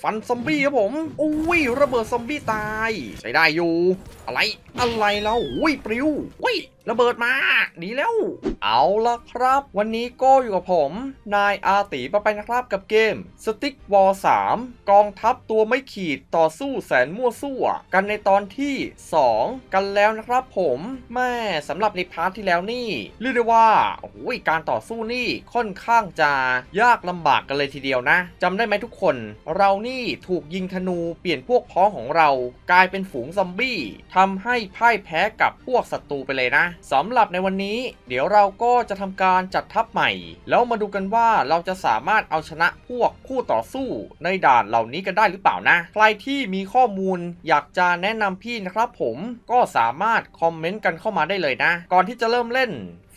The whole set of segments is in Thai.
ฟันซอมบี้ครับผมอุ้ยระเบิดซอมบี้ตายใช้ได้อยู่อะไรอะไรแล้วอุ้ยปลิวอุ้ยระเบิดมาดีแล้วเอาละครับวันนี้ก็อยู่กับผมนายอาตีประไปนะครับกับเกม Stick War 3 กองทัพตัวไม่ขีดต่อสู้แสนมั่วซั่วกันในตอนที่2กันแล้วนะครับผมแม่สำหรับในพาร์ทที่แล้วนี่เรียกได้ว่าโอ้ยการต่อสู้นี่ค่อนข้างจะยากลำบากกันเลยทีเดียวนะจำได้ไหมทุกคนเรานี่ถูกยิงธนูเปลี่ยนพวกพ้องของเรากลายเป็นฝูงซอมบี้ทำให้พ่ายแพ้กับพวกศัตรูไปเลยนะสำหรับในวันนี้เดี๋ยวเราก็จะทำการจัดทัพใหม่แล้วมาดูกันว่าเราจะสามารถเอาชนะพวกคู่ต่อสู้ในด่านเหล่านี้กันได้หรือเปล่านะใครที่มีข้อมูลอยากจะแนะนำพี่นะครับผมก็สามารถคอมเมนต์กันเข้ามาได้เลยนะก่อนที่จะเริ่มเล่น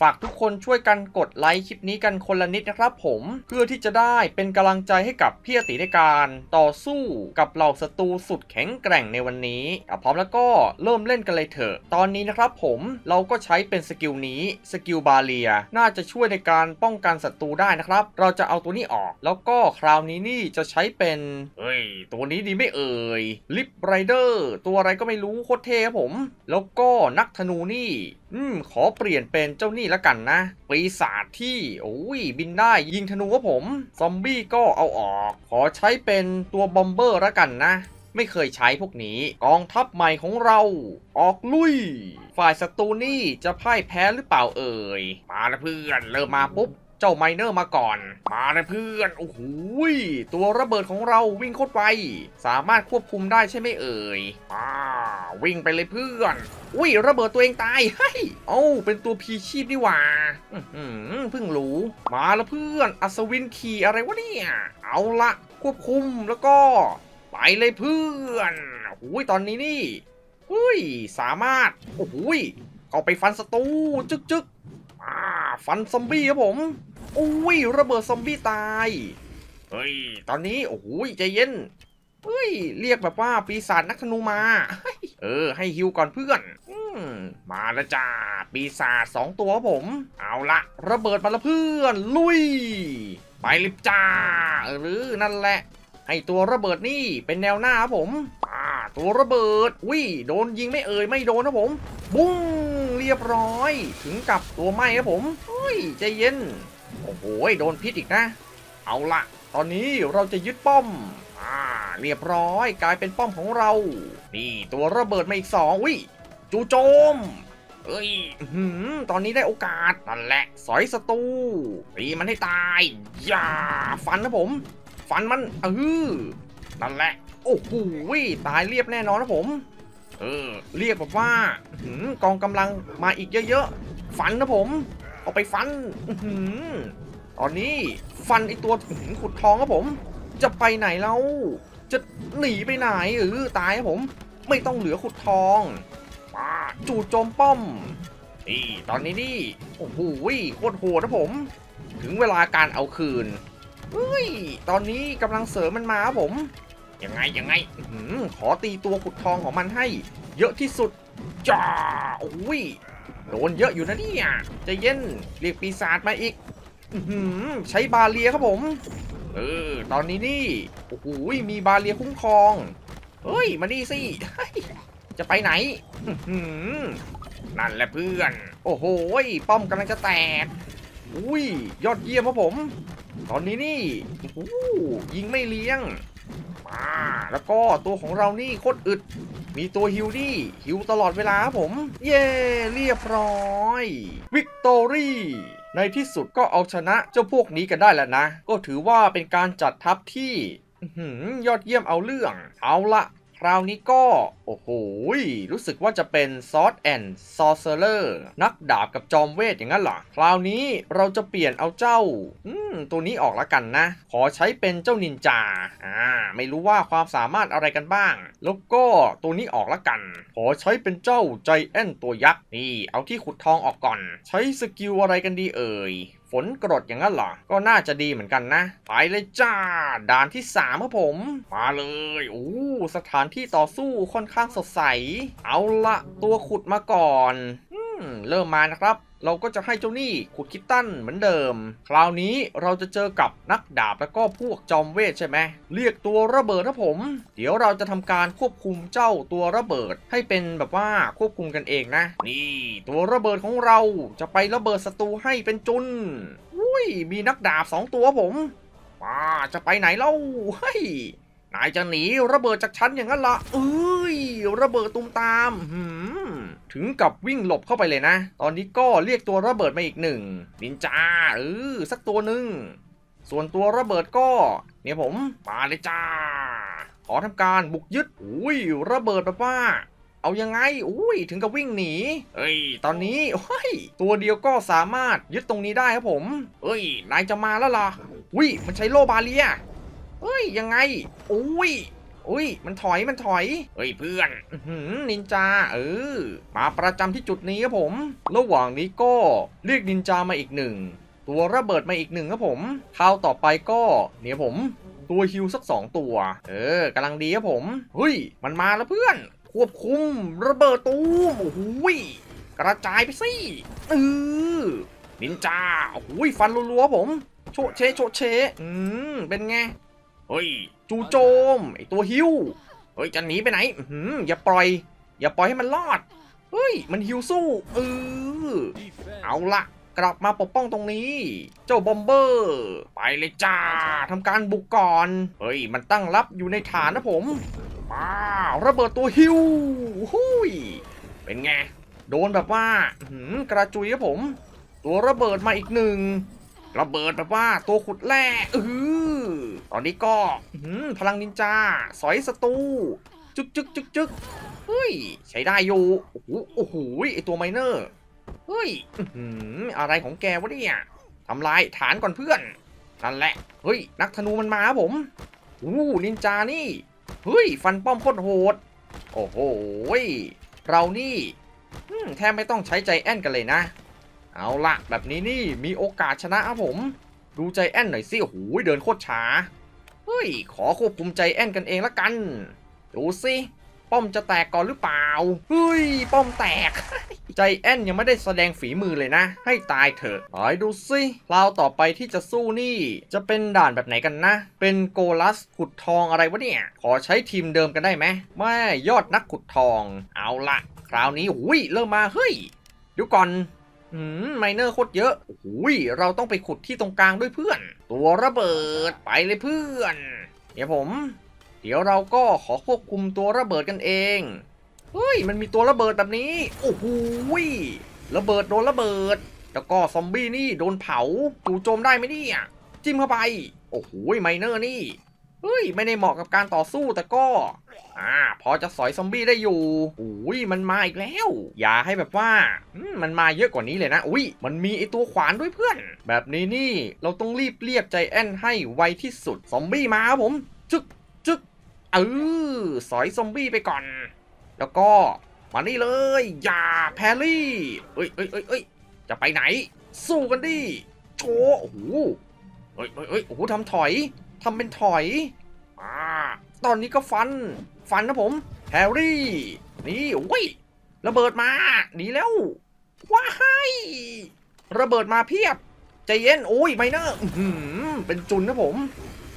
ฝากทุกคนช่วยกันกดไลค์คลิปนี้กันคนละนิดนะครับผมเพื่อที่จะได้เป็นกำลังใจให้กับพี่อาตีในการต่อสู้กับเหล่าศัตรูสุดแข็งแกร่งในวันนี้พร้อมแล้วก็เริ่มเล่นกันเลยเถอะตอนนี้นะครับผมเราก็ใช้เป็นสกิลนี้สกิลบาเรียน่าจะช่วยในการป้องกันศัตรูได้นะครับเราจะเอาตัวนี้ออกแล้วก็คราวนี้นี่จะใช้เป็นตัวนี้ดีไม่เอ่ยลิปไรเดอร์ตัวอะไรก็ไม่รู้โคตรเท่ครับผมแล้วก็นักธนูนี่ขอเปลี่ยนเป็นเจ้านี่ละกันนะปีศาจที่โอ้ยบินได้ยิงธนูครับผมซอมบี้ก็เอาออกขอใช้เป็นตัวบอมเบอร์ละกันนะไม่เคยใช้พวกนี้กองทัพใหม่ของเราออกลุยฝ่ายศัตรูนี่จะพ่ายแพ้หรือเปล่าเอ่ยมาเลยเพื่อนเริ่มมาปุ๊บเจ้าไมเนอร์มาก่อนมาเลยเพื่อนโอ้โหตัวระเบิดของเราวิ่งโคตรไวสามารถควบคุมได้ใช่ไหมเอ่ยวิ่งไปเลยเพื่อนอุ้ยระเบิดตัวเองตายเฮ้ยเอาเป็นตัวพีชีพนี่หว่าเพิ่งรู้มาแล้วเพื่อนอัศวินขี่อะไรวะเนี่ยเอาละควบคุมแล้วก็ไปเลยเพื่อนอุ้ยตอนนี้นี่อุ้ยสามารถโอ้ยเอาไปฟันศัตรูจึ๊กๆฟันซอมบี้ครับผมอุ้ยระเบิดซอมบี้ตายเฮ้ยตอนนี้โอ้ยใจเย็นเฮ้ยเรียกแบบว่าปีศาจนักธนูมาให้ฮิวก่อนเพื่อนมาละจ้าปีศาจ2ตัวผมเอาละระเบิดมาละเพื่อนลุยไปลิบจ้าหรือนั่นแหละไอตัวระเบิดนี่เป็นแนวหน้าครับผมตัวระเบิดวิ่งโดนยิงไม่เอ่ยไม่โดนนะผมบุ้งเรียบร้อยถึงกับตัวไหม้ครับผมเฮ้ยใจเย็นโอ้โหโดนพิษอีกนะเอาละตอนนี้เราจะยึดป้อมเรียบร้อยกลายเป็นป้อมของเรานี่ตัวระเบิดมาอีก2วิจู่โจมตอนนี้ได้โอกาสนั่นแหละสอยศัตรูตีมันให้ตายอย่าฟันนะผมฟันมันนั่นแหละโอ้โหตายเรียบแน่นอนนะผมเรียกแบบว่ากองกำลังมาอีกเยอะๆฟันนะผมเอาไปฟันตอนนี้ฟันไอตัวขุดทองครับผมจะไปไหนแล้วจะหนีไปไหนตายครับผมไม่ต้องเหลือขุดทองจู่โจมป้อมนี่ตอนนี้นี่โอ้โหโคตรโหดนะผมถึงเวลาการเอาคืนตอนนี้กำลังเสริมมันมาครับผมยังไงขอตีตัวขุดทองของมันให้เยอะที่สุดจ้าโอ้ยโดนเยอะอยู่นะเนี่ยใจเย็นเรียกปีศาจมาอีกใช้บาเรียครับผมตอนนี้นี่โอ้โหมีบาเรียคุ้มครองเฮ้ยมานี่สิจะไปไหนนั่นแหละเพื่อนโอ้โหป้อมกำลังจะแตกอุ้ยยอดเยี่ยมครับผมตอนนี้นี่ยิงไม่เลี้ยงแล้วก็ตัวของเรานี่โคตรอึดมีตัวฮิวนี่ฮิวตลอดเวลาครับผมเย่เรียบร้อยวิกตอรี่ในที่สุดก็เอาชนะเจ้าพวกนี้กันได้แล้วนะก็ถือว่าเป็นการจัดทัพที่ยอดเยี่ยมเอาเรื่องเอาละคราวนี้ก็โอ้โหรู้สึกว่าจะเป็นซอร์สแอนด์ซอร์เซอร์นักดาบกับจอมเวทอย่างนั้นเหรอคราวนี้เราจะเปลี่ยนเอาเจ้าตัวนี้ออกละกันนะขอใช้เป็นเจ้านินจาไม่รู้ว่าความสามารถอะไรกันบ้างแล้วก็ตัวนี้ออกละกันขอใช้เป็นเจ้าไจแอนท์ตัวยักษ์นี่เอาที่ขุดทองออกก่อนใช้สกิลอะไรกันดีเอ่ยฝนกรดอย่างนั้นเหรอก็น่าจะดีเหมือนกันนะไปเลยจ้าด่านที่3ครับผมมาเลยโอ้สถานที่ต่อสู้ค่อนข้างสดใสเอาละตัวขุดมาก่อนเริ่มมานะครับ เราก็จะให้เจ้าหนี้ขุดคิตตันเหมือนเดิมคราวนี้เราจะเจอกับนักดาบแล้วก็พวกจอมเวทใช่ไหมเรียกตัวระเบิดนะผมเดี๋ยวเราจะทำการควบคุมเจ้าตัวระเบิดให้เป็นแบบว่าควบคุมกันเองนะนี่ตัวระเบิดของเราจะไประเบิดศัตรูให้เป็นจุนอุ้ยมีนักดาบ2ตัวผมมาจะไปไหนเล่าเฮ้ยนายจะหนีระเบิดจากฉันอย่างนั้นละเอ้ยระเบิดตุ่มตามถึงกับวิ่งหลบเข้าไปเลยนะตอนนี้ก็เรียกตัวระเบิดมาอีกหนึ่งนินจาสักตัวหนึ่งส่วนตัวระเบิดก็เนี่ยผมมาเลยจ้าขอทำการบุกยึดอุ้ยระเบิดแบบว่าเอายังไงอุ้ยถึงกับวิ่งหนีเอ้ยตอนนี้เฮ้ยตัวเดียวก็สามารถยึดตรงนี้ได้ครับผมเอ้ยนายจะมาแล้วล่ะอุ้ยมันใช้โลบาเลียเอ้ยยังไงอุ้ยมันถอยเฮ้ยเพื่อนนินจามาประจำที่จุดนี้ครับผมระหว่างนี้ก็เรียกนินจามาอีกหนึ่งตัวระเบิดมาอีกหนึ่งครับผมคราวต่อไปก็เนี่ยผมตัวฮิวสัก2ตัวกำลังดีครับผมเฮ้ยมันมาแล้วเพื่อนควบคุมระเบิดตูมโอ้โหกระจายไปสินินจาโอ้ยฟันรัวๆผมโชเชเป็นไงเฮ้ยจูโจมไอตัวฮิวเฮ้ยจะหนีไปไหนอย่าปล่อยให้มันรอดเฮ้ยมันฮิวสู้เอาละกลับมาปกป้องตรงนี้เจ้าบอมเบอร์ไปเลยจ้าทำการบุกก่อนเฮ้ยมันตั้งรับอยู่ในฐานนะผมมาระเบิดตัวฮิวหุยเป็นไงโดนแบบว่ากระจุยครับผมตัวระเบิดมาอีกหนึ่งระเบิดแบบว่าตัวขุดแร่ตอนนี้ก็พลังนินจาสอยศัตรูจึ๊กเฮ้ยใช้ได้อยู่โอ้โหไอตัวไมเนอร์เฮ้ยอะไรของแกวะเนี่ยทำลายฐานก่อนเพื่อนนั่นแหละเฮ้ยนักธนูมันมาผมนินจานี่เฮ้ยฟันป้อมโคตรโหดโอ้โหเรานี่แทบไม่ต้องใช้ใจแอนกันเลยนะเอาละแบบนี้นี่มีโอกาสชนะครับผมดูใจแอนหน่อยสิโอ้โหเดินโคตรช้าเฮ้ยขอควบคุมใจแอนกันเองละกันดูสิป้อมจะแตกก่อนหรือเปล่าเฮ้ยป้อมแตกใจแอนยังไม่ได้แสดงฝีมือเลยนะให้ตายเถอะไอ้ดูสิคราวต่อไปที่จะสู้นี่จะเป็นด่านแบบไหนกันนะเป็นโกลัสขุดทองอะไรวะเนี่ยขอใช้ทีมเดิมกันได้ไหมไม่ยอดนักขุดทองเอาละคราวนี้อุ้ยเริ่มมาเฮ้ยเดี๋ยวก่อนไมเนอร์โคตรเยอะอุ้ยเราต้องไปขุดที่ตรงกลางด้วยเพื่อนตัวระเบิดไปเลยเพื่อนเดี๋ยวเราก็ขอควบคุมตัวระเบิดกันเองเฮ้ยมันมีตัวระเบิดแบบนี้โอ้โหระเบิดโดนระเบิดแล้วก็ซอมบี้นี่โดนเผาจู่โจมได้ไหมเนี่ยจิ้มเข้าไปโอ้โหไมเนอร์นี่เฮ้ยไม่ได้เหมาะกับการต่อสู้แต่ก็พอจะสอยซอมบี้ได้อยู่อุ้ยมันมาอีกแล้วอย่าให้แบบว่ามันมาเยอะกว่านี้เลยนะอุ้ยมันมีไอตัวขวานด้วยเพื่อนแบบนี้นี่เราต้องรีบเรียกใจแอนให้ไวที่สุดซอมบี้มาครับผมจึ๊กสอยซอมบี้ไปก่อนแล้วก็มานี่เลยอย่าแพรลี่เอ้ยจะไปไหนสู้กันดิโชว์โอ้โหเอ้ยโอ้โหทำเป็นถอยตอนนี้ก็ฟันนะผมแฮร์รี่นี่โอ้ยระเบิดมาหนีแล้วว้ายระเบิดมาเพียบใจเย็นโอ้ยไมเนอร์เป็นจุนนะผม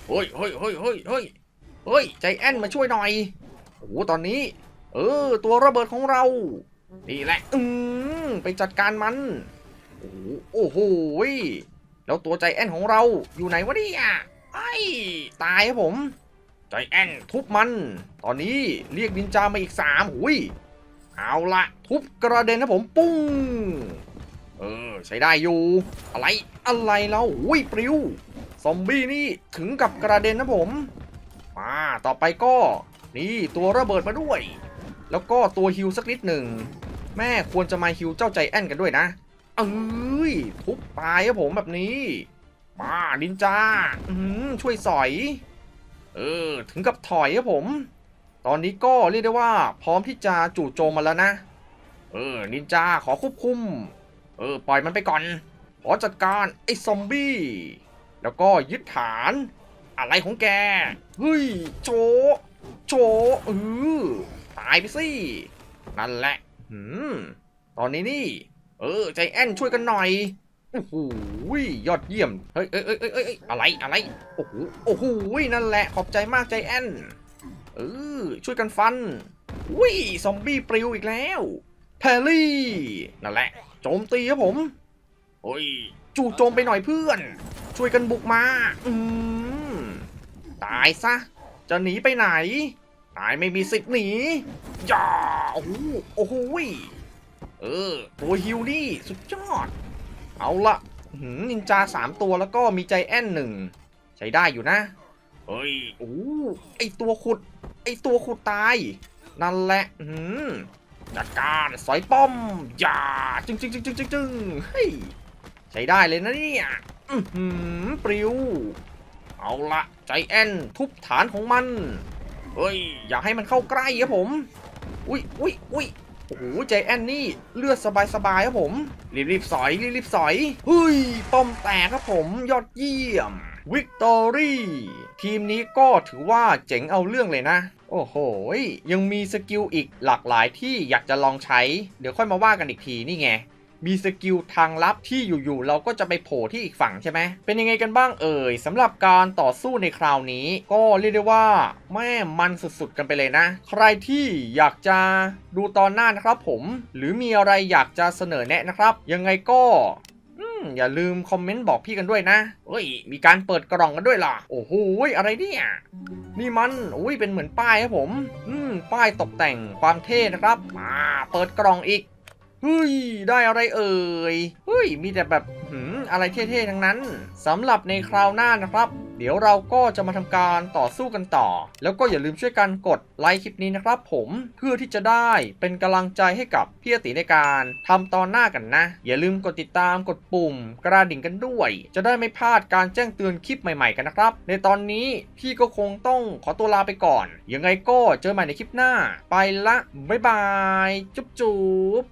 เฮ้ยใจแอนมาช่วยหน่อยโอ้โหตอนนี้ตัวระเบิดของเรานี่แหละไปจัดการมันโอ้โหแล้วตัวใจแอนของเราอยู่ไหนวะเนี่ยตายครับผมใจแอนทุบมันตอนนี้เรียกนินจามาอีก3หุยเอาละทุบกระเด็นนะผมปุ้งใช้ได้อยู่อะไรเราหุยปลิวซอมบี้นี่ถึงกับกระเด็นนะผมมาต่อไปก็นี่ตัวระเบิดมาด้วยแล้วก็ตัวฮิวสักนิดหนึ่งแม่ควรจะมาฮิวเจ้าใจแอนกันด้วยนะทุบตายครับผมแบบนี้มานินจาช่วยสอยถึงกับถอยครับผมตอนนี้ก็เรียกได้ว่าพร้อมที่จะจู่โจมมาแล้วนะนินจาขอควบคุมปล่อยมันไปก่อนขอจัดการไอ้ซอมบี้แล้วก็ยึดฐานอะไรของแกเฮ้ยโชว์ตายไปสินั่นแหละตอนนี้นี่ ใจแอนช่วยกันหน่อยโอ้โหยอดเยี่ยมเฮ้ยอะไรโอ้โหนั่นแหละขอบใจมากใจแอนช่วยกันฟันอุ้ยซอมบี้ปลิวอีกแล้วแพรลี่นั่นแหละโจมตีครับผมโอ้ยจู่โจมไปหน่อยเพื่อนช่วยกันบุกมาตายซะจะหนีไปไหนตายไม่มีสิทธิ์หนีย่าโอ้โหตัวฮิวนี่สุดยอดเอาละนินจา3ตัวแล้วก็มีใจแอน1ใช้ได้อยู่นะเฮ้ยโอ้ไอตัวขุดตายนั่นแหละจัดการสอยป้อมย่าจึงเฮ้ยใช้ได้เลยนะเนี่ยปลิวเอาละใจแอนทุบฐานของมันเฮ้ยอย่าให้มันเข้าใกล้ครับผมอุ้ยโอ้โหใจแอนนี่เลือดสบายครับผมรีบๆสอยเฮ้ยป้อมแตกครับผมยอดเยี่ยมวิกตอรี่ทีมนี้ก็ถือว่าเจ๋งเอาเรื่องเลยนะโอ้โหยังมีสกิลอีกหลากหลายที่อยากจะลองใช้เดี๋ยวค่อยมาว่ากันอีกทีนี่ไงมีสกิลทางลับที่อยู่ๆเราก็จะไปโผล่ที่อีกฝั่งใช่ไหมเป็นยังไงกันบ้างสำหรับการต่อสู้ในคราวนี้ก็เรียกได้ว่าแม่มันสุดๆกันไปเลยนะใครที่อยากจะดูตอนหน้านะครับผมหรือมีอะไรอยากจะเสนอแนะนะครับยังไงก็อย่าลืมคอมเมนต์บอกพี่กันด้วยนะมีการเปิดกล่องกันด้วยล่ะโอ้โหอะไรเนี่ยนี่มันเป็นเหมือนป้ายครับผมป้ายตกแต่งความเท่นะครับมาเปิดกล่องอีกเฮ้ยได้อะไรเฮ้ยมีแต่แบบอะไรเท่ๆทั้งนั้นสำหรับในคราวหน้านะครับเดี๋ยวเราก็จะมาทำการต่อสู้กันต่อแล้วก็อย่าลืมช่วยกันกดไลค์คลิปนี้นะครับผมเพื่อที่จะได้เป็นกำลังใจให้กับพี่อาติในการทำตอนหน้ากันนะอย่าลืมกดติดตามกดปุ่มกระดิ่งกันด้วยจะได้ไม่พลาดการแจ้งเตือนคลิปใหม่ๆกันนะครับในตอนนี้พี่ก็คงต้องขอตัวลาไปก่อนยังไงก็เจอใหม่ในคลิปหน้าไปละบ๊ายบายจุ๊บ